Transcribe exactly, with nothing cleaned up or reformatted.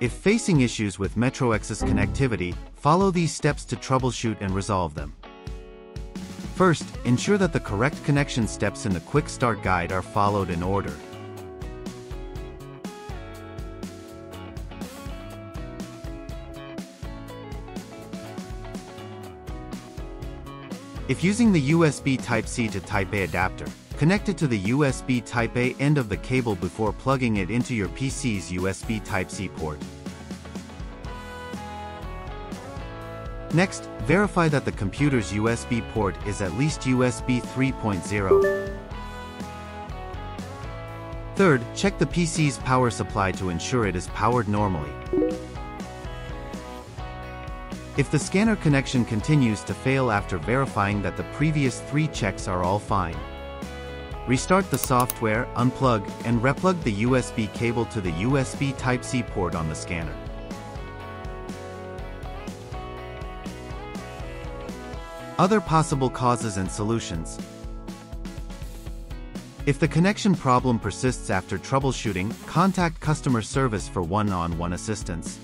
If facing issues with MetroX's connectivity, follow these steps to troubleshoot and resolve them. First, ensure that the correct connection steps in the Quick Start Guide are followed in order. If using the U S B Type-C to Type-A adapter, connect it to the U S B Type-A end of the cable before plugging it into your P C's U S B Type-C port. Next, verify that the computer's U S B port is at least U S B three point oh. Third, check the P C's power supply to ensure it is powered normally. If the scanner connection continues to fail after verifying that the previous three checks are all fine, restart the software, unplug, and replug the U S B cable to the U S B Type-C port on the scanner. Other possible causes and solutions. If the connection problem persists after troubleshooting, contact customer service for one-on-one assistance.